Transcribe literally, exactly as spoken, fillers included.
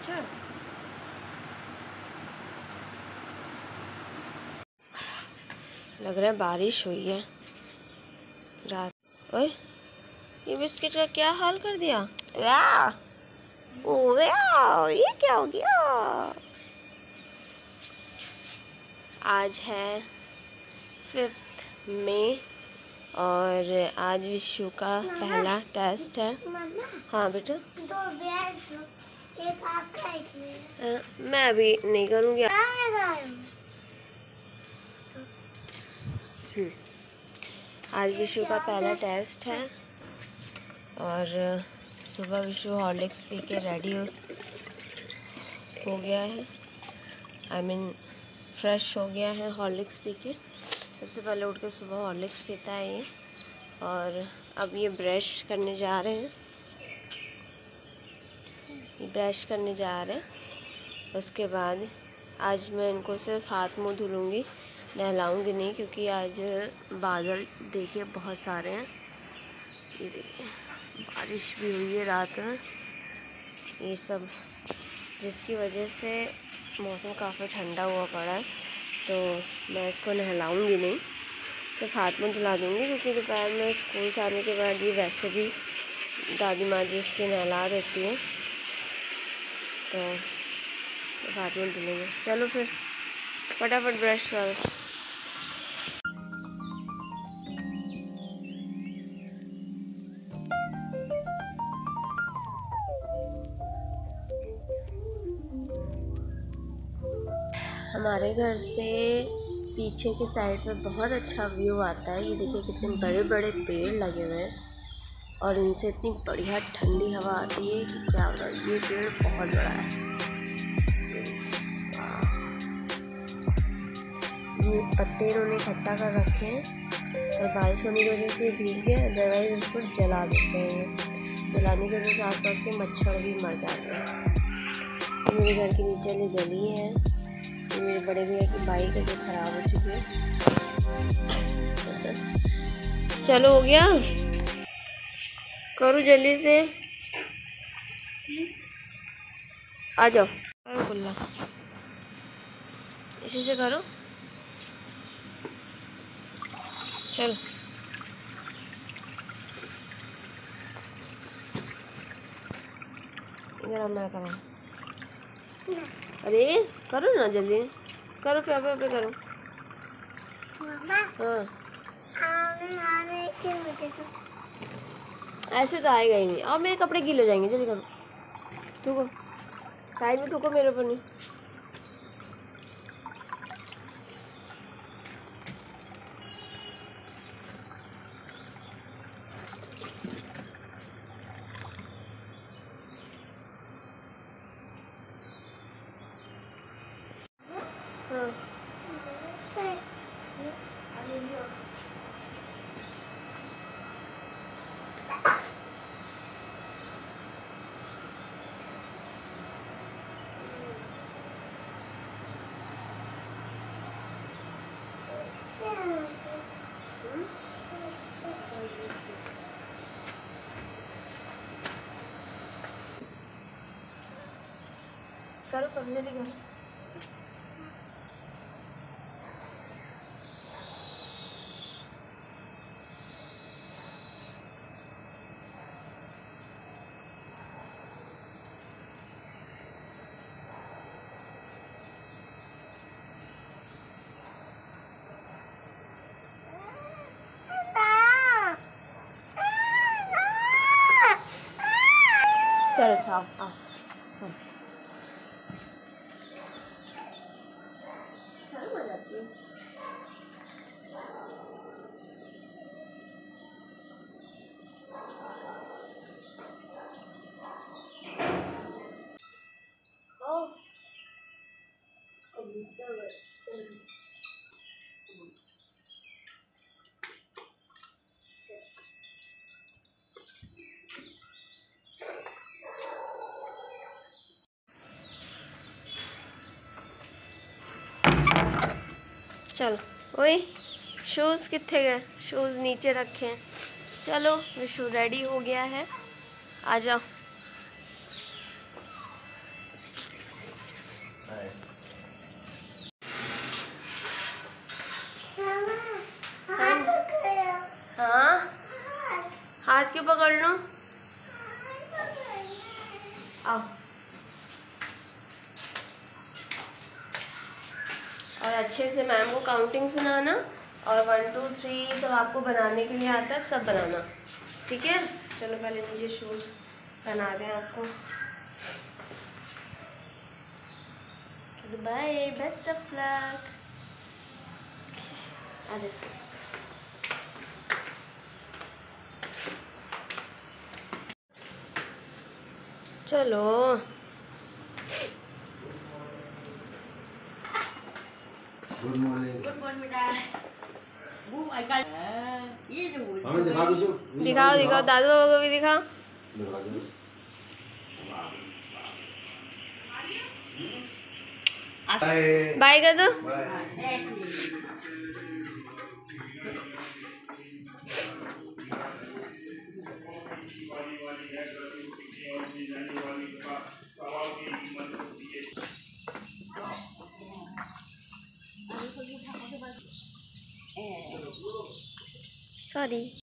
अच्छा। लग रहा है बारिश हुई है रात। ओए ये बिस्किट का क्या हाल कर दिया। ओए ये क्या हो गया। आज है फिफ्थ मई और आज विशु का पहला टेस्ट है। हाँ बेटा दो एक आपका एक मेरा। मैं अभी नहीं करूँगी। आज विशु का पहला टेस्ट है और सुबह विशु हॉर्लिक्स पी के रेडी हो गया है। I I mean mean, fresh हो गया है हॉर्लिक्स पी के। सबसे पहले उठ के सुबह हॉर्लिक्स पीता है ये। और अब ये ब्रश करने जा रहे हैं ब्रश करने जा रहे हैं उसके बाद आज मैं इनको सिर्फ हाथ मुँह धुलूँगी, नहलाऊँगी नहीं, क्योंकि आज बादल देखिए बहुत सारे हैं। ये देखिए बारिश भी हुई है रात में, ये सब जिसकी वजह से मौसम काफ़ी ठंडा हुआ पड़ा है। तो मैं इसको नहलाऊंगी नहीं, सिर्फ हाथ में धुला दूँगी, क्योंकि दोपहर में स्कूल से आने के बाद ये वैसे भी दादी माँ जी इसके नहला देती हैं, तो हाथ में धुलेंगे। चलो फिर फटाफट ब्रश करो। हमारे घर से पीछे के साइड में बहुत अच्छा व्यू आता है। ये देखिए कितने बड़े बड़े पेड़ लगे हुए हैं और इनसे इतनी बढ़िया ठंडी हवा आती है कि क्या बात। ये पेड़ बहुत बड़ा है। ये पत्ते इन्होंने इकट्ठा कर रखे हैं और बारिश होने की वजह से भीग गए, अदरवाइज उसको जला देते हैं। जलाने की वजह से आस पास के मच्छर भी मर जाते हैं। मेरे घर के नीचे में जली है। मेरे बड़े भैया की बाइक है जो खराब हो चुकी है। चलो हो गया, करो जल्दी से, आ जाओ, करो कुल्ला, इसी से करो। चलो इधर मैं करा। अरे करो ना जल्दी, करो प्यापे प्यापे करो। हाँ ऐसे तो आएगा ही नहीं। अब मेरे कपड़े गीले हो जाएंगे, जल्दी करो। थूको साइड में, थूको मेरे ऊपर नहीं। करो पकने लगे। चलो छाओ आओ। चलो ओए शूज़ कितने गए, शूज़ नीचे रखे हैं। चलो विशु रेडी हो गया है, आ जाओ। के पकड़ लो। आओ और अच्छे से मैम को काउंटिंग सुनाना और वन टू थ्री तो आपको बनाने के लिए आता है, सब बनाना ठीक है। चलो पहले मुझे शूज़ बना दें आपको। Bye, best of luck. चलो गुड मॉर्निंग। गुड मॉर्निंग बेटा। वो आई का ये जो हमें दिखा दो, दिखाओ दिखाओ दादू बाबा को भी दिखाओ। दिखा दो बाय कर दो। सॉरी।